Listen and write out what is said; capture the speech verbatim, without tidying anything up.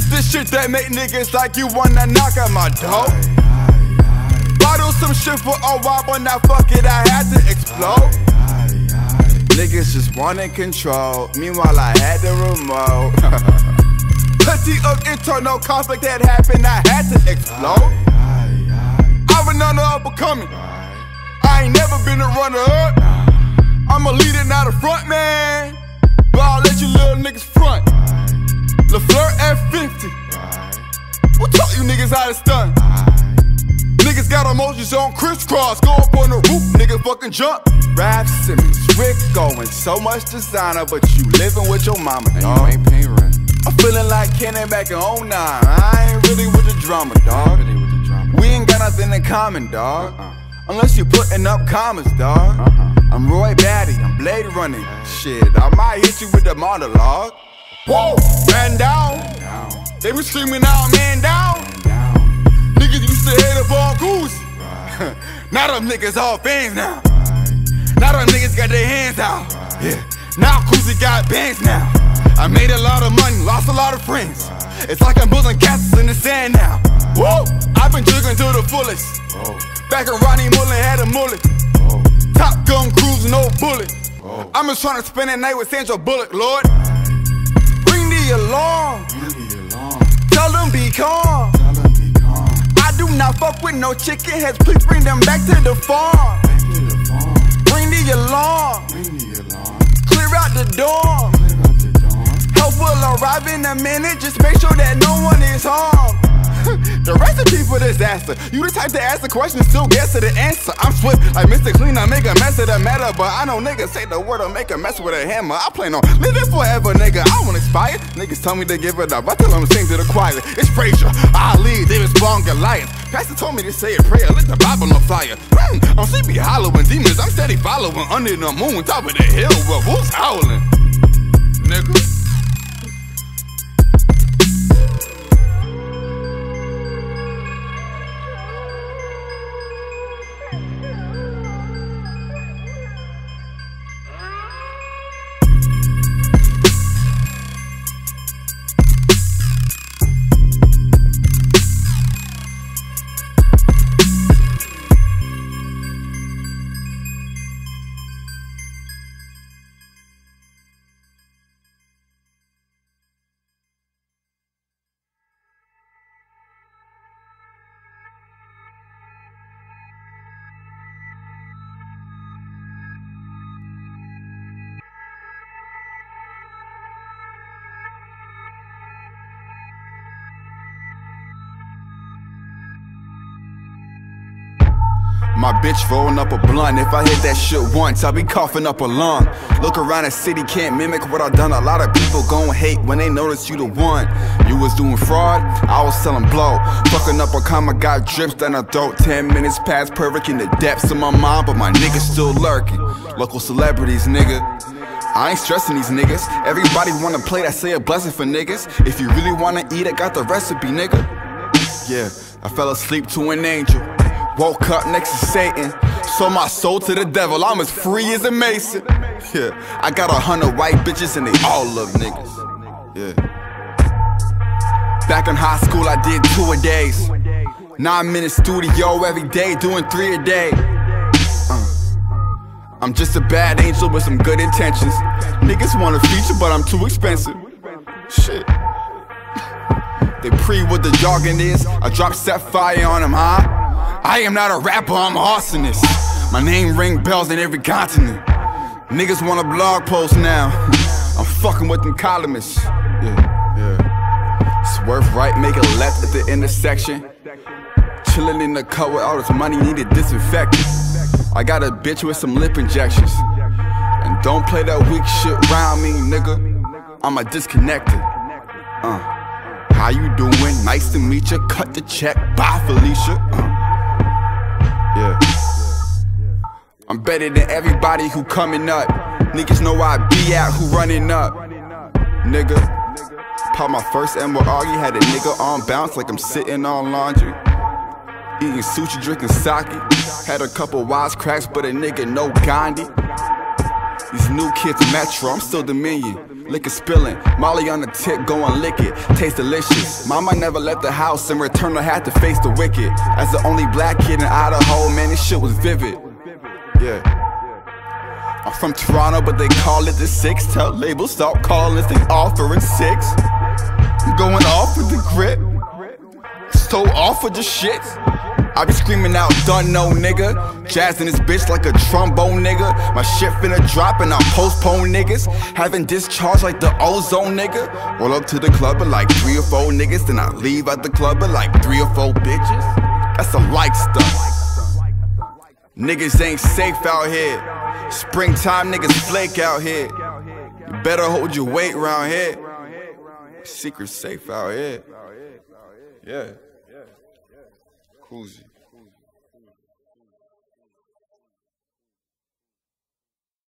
is the shit that make niggas like you wanna knock out my door. Bottle some shit for a while, but now fuck it, I had to explode. Niggas just wanted control, meanwhile I had the remote. Plenty of internal conflict that happened, I had to explode. I'm a runner-up and coming, I ain't never been a runner-up. I'm a leader, not a front man, but I'll let you little niggas front. LaFleur F fifty, what taught you niggas how to stunt? Niggas got emotions on crisscross, go up on the roof, nigga fucking jump. Raph Simmons, Rick Owens, so much designer, but you living with your mama, dog. And you ain't paying rent. I'm feeling like Kenan back in oh nine, I ain't really with the drama, dog. Really with the drama. We ain't got nothing in common, dog, uh-uh. Unless you putting up commas, dog. Uh-huh. I'm Roy Batty, I'm Blade Running, shit, I might hit you with the monologue. Whoa, man down. Man down. They be screaming out, man down. Man down. Niggas used to hate up all goose. Right. Now them niggas all fans now. Right. Now them niggas got their hands out. Right. Yeah. Now Koozie got bands now. Right. I made a lot of money, lost a lot of friends. Right. It's like I'm building castles in the sand now. Right. Whoa, I've been jugging to the fullest. Whoa. Back when Rodney Mullen had a mullet. Whoa. Top gun cruising, no bullet. Whoa. I'm just trying to spend a night with Sandra Bullock, Lord. Right. Along. Tell them be calm. I do not fuck with no chicken heads. Please bring them back to the farm. Bring the alarm. Clear out the dorm. Help will arrive in a minute. Just make sure that no one is harmed. The recipe for disaster. You the type to ask the question, still guess to the answer. I'm swift like Mister Clean, I make a mess of the matter. But I know niggas say the word, I make a mess with a hammer. I plan on living forever, nigga, I won't expire. Niggas tell me to give it up, I tell them to sing to the choir. It's Frazier, Ali, David Spong, Goliath. Pastor told me to say a prayer, lit the Bible on fire. mm, I'm sleepy hollowing demons, I'm steady following. Under the moon, top of the hill, where wolves howling. Nigga my bitch rolling up a blunt. If I hit that shit once, I'll be coughing up a lung. Look around the city, can't mimic what I done. A lot of people gon' hate when they notice you the one. You was doing fraud, I was selling blow. Fucking up a comma, got drips down her throat. Ten minutes past, perfect in the depths of my mind, but my niggas still lurking. Local celebrities, nigga. I ain't stressing these niggas. Everybody wanna play that, say a blessing for niggas. If you really wanna eat, I got the recipe, nigga. Yeah, I fell asleep to an angel. Woke up next to Satan, sold my soul to the devil, I'm as free as a mason. Yeah, I got a hundred white bitches and they all love niggas. Yeah. Back in high school I did two-a-days. Nine minute studio every day, doing three a day. uh, I'm just a bad angel with some good intentions. Niggas want a feature but I'm too expensive. Shit. They pre what the jargon is, I drop set fire on them, huh? I am not a rapper, I'm an arsonist. My name ring bells in every continent. Niggas want a blog post now. I'm fucking with them columnists. Yeah, yeah. Swerve right, make a left at the intersection. Chillin' in the car with all this money, needed disinfectant. I got a bitch with some lip injections. And don't play that weak shit round me, nigga. I'm a disconnected. Uh, how you doing? Nice to meet you. Cut the check, bye Felicia. Uh. Yeah. I'm better than everybody who coming up. Niggas know I be out who running up. Nigga, pop my first M O R You had a nigga on bounce like I'm sitting on laundry. Eating sushi, drinking sake. Had a couple wisecracks, but a nigga no Gandhi. These new kids metro, I'm still Dominion. Liquor spilling, Molly on the tip, go and lick it. Taste delicious. Mama never left the house, in return I had to face the wicked. As the only black kid in Idaho, man, this shit was vivid. Yeah. I'm from Toronto, but they call it the six. Tell labels, stop calling this thing offering six. I'm going off with the grip. So off with the shit. I be screaming out, done no nigga. Jazzing this bitch like a trombone nigga. My shit finna drop and I postpone niggas. Having discharged like the ozone nigga. Roll up to the club with like three or four niggas. Then I leave out the club with like three or four bitches. That's some like stuff. Niggas ain't safe out here. Springtime niggas flake out here. You better hold your weight round here. Secret safe out here. Yeah. Koozie.